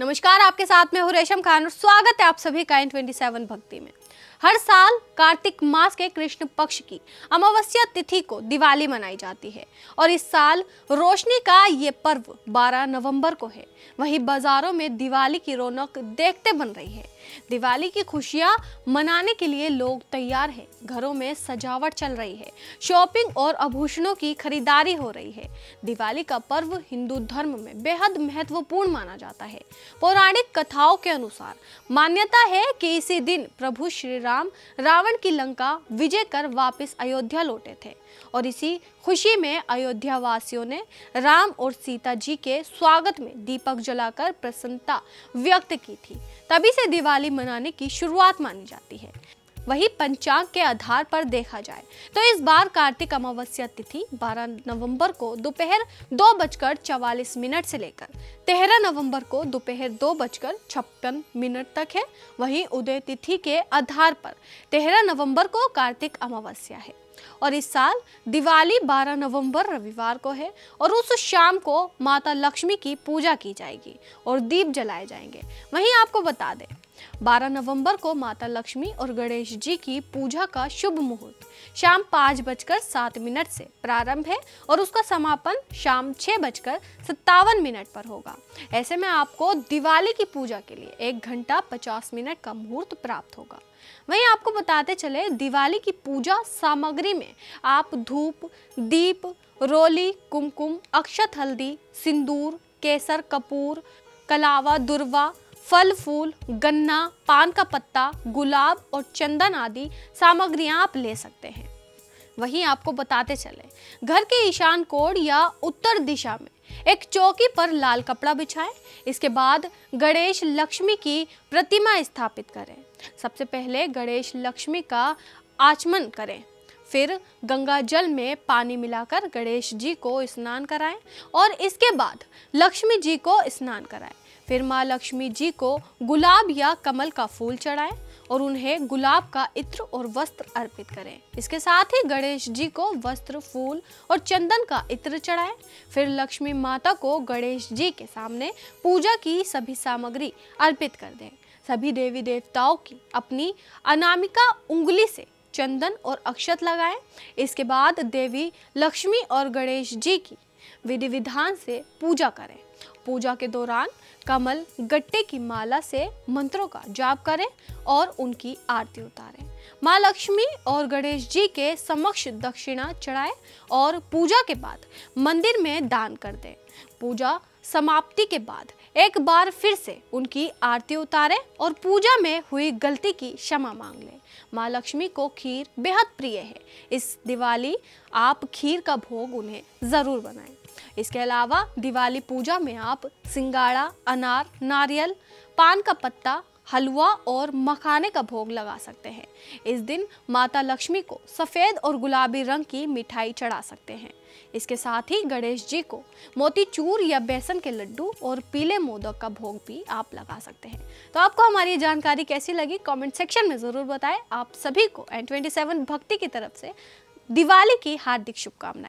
नमस्कार, आपके साथ में हूं रेशम खान और स्वागत है आप सभी का N27 भक्ति में। हर साल कार्तिक मास के कृष्ण पक्ष की अमावस्या तिथि को दिवाली मनाई जाती है और इस साल रोशनी का ये पर्व 12 नवंबर को है। वहीं बाजारों में दिवाली की रौनक देखते बन रही है। दिवाली की खुशियां मनाने के लिए लोग तैयार हैं, घरों में सजावट चल रही है, शॉपिंग और आभूषणों की खरीदारी हो रही है। दिवाली का पर्व हिंदू धर्म में बेहद महत्वपूर्ण माना जाता है। पौराणिक कथाओं के अनुसार मान्यता है कि इसी दिन प्रभु श्री राम रावण की लंका विजय कर वापस अयोध्या लौटे थे और इसी खुशी में अयोध्या वासियों ने राम और सीता जी के स्वागत में दीपक जलाकर प्रसन्नता व्यक्त की थी। तभी से दिवाली मनाने की शुरुआत मानी जाती है। वहीं पंचांग के आधार पर देखा जाए तो इस बार कार्तिक अमावस्या तिथि 12 नवंबर को दोपहर 2:44 से लेकर 13 नवंबर को दोपहर 2:56 तक है। वहीं उदय तिथि के आधार पर 13 नवंबर को कार्तिक अमावस्या है और इस साल दिवाली 12 नवंबर रविवार को है और उस शाम को माता लक्ष्मी की पूजा की जाएगी और दीप जलाए जाएंगे। वहीं आपको बता दें 12 नवंबर को माता लक्ष्मी और गणेश जी की पूजा का शुभ मुहूर्त शाम 5:07 से प्रारंभ है और उसका समापन शाम 6:57 पर होगा। ऐसे में आपको दिवाली की पूजा के लिए 1 घंटा 50 मिनट का मुहूर्त प्राप्त होगा। वहीं आपको बताते चले, दिवाली की पूजा सामग्री में आप धूप, दीप, रोली, कुमकुम, अक्षत, हल्दी, सिंदूर, केसर, कपूर, कलावा, दुर्वा, फल फूल, गन्ना, पान का पत्ता, गुलाब और चंदन आदि सामग्रियां आप ले सकते हैं। वहीं आपको बताते चले, घर के ईशान कोण या उत्तर दिशा में एक चौकी पर लाल कपड़ा बिछाएं। इसके बाद गणेश लक्ष्मी की प्रतिमा स्थापित करें। सबसे पहले गणेश लक्ष्मी का आचमन करें, फिर गंगा जल में पानी मिलाकर गणेश जी को स्नान कराएं और इसके बाद लक्ष्मी जी को स्नान कराएं। फिर माँ लक्ष्मी जी को गुलाब या कमल का फूल चढ़ाएं और उन्हें गुलाब का इत्र और वस्त्र अर्पित करें। इसके साथ ही गणेश जी को वस्त्र, फूल और चंदन का इत्र चढ़ाएं। फिर लक्ष्मी माता को गणेश जी के सामने पूजा की सभी सामग्री अर्पित कर दें। सभी देवी देवताओं की अपनी अनामिका उंगली से चंदन और अक्षत लगाएं। इसके बाद देवी लक्ष्मी और गणेश जी की विधि विधान से पूजा करें। पूजा के दौरान कमल गट्टे की माला से मंत्रों का जाप करें और उनकी आरती उतारें। माँ लक्ष्मी और गणेश जी के समक्ष दक्षिणा चढ़ाएं और पूजा के बाद मंदिर में दान कर दें। पूजा समाप्ति के बाद 1 बार फिर से उनकी आरती उतारें और पूजा में हुई गलती की क्षमा मांग लें। माँ लक्ष्मी को खीर बेहद प्रिय है, इस दिवाली आप खीर का भोग उन्हें ज़रूर बनाएं। इसके अलावा दिवाली पूजा में आप सिंगाड़ा, अनार, नारियल, पान का पत्ता, हलवा और मखाने का भोग लगा सकते हैं। इस दिन माता लक्ष्मी को सफ़ेद और गुलाबी रंग की मिठाई चढ़ा सकते हैं। इसके साथ ही गणेश जी को मोतीचूर या बेसन के लड्डू और पीले मोदक का भोग भी आप लगा सकते हैं। तो आपको हमारी जानकारी कैसी लगी, कमेंट सेक्शन में ज़रूर बताएं। आप सभी को N27 भक्ति की तरफ से दिवाली की हार्दिक शुभकामनाएं।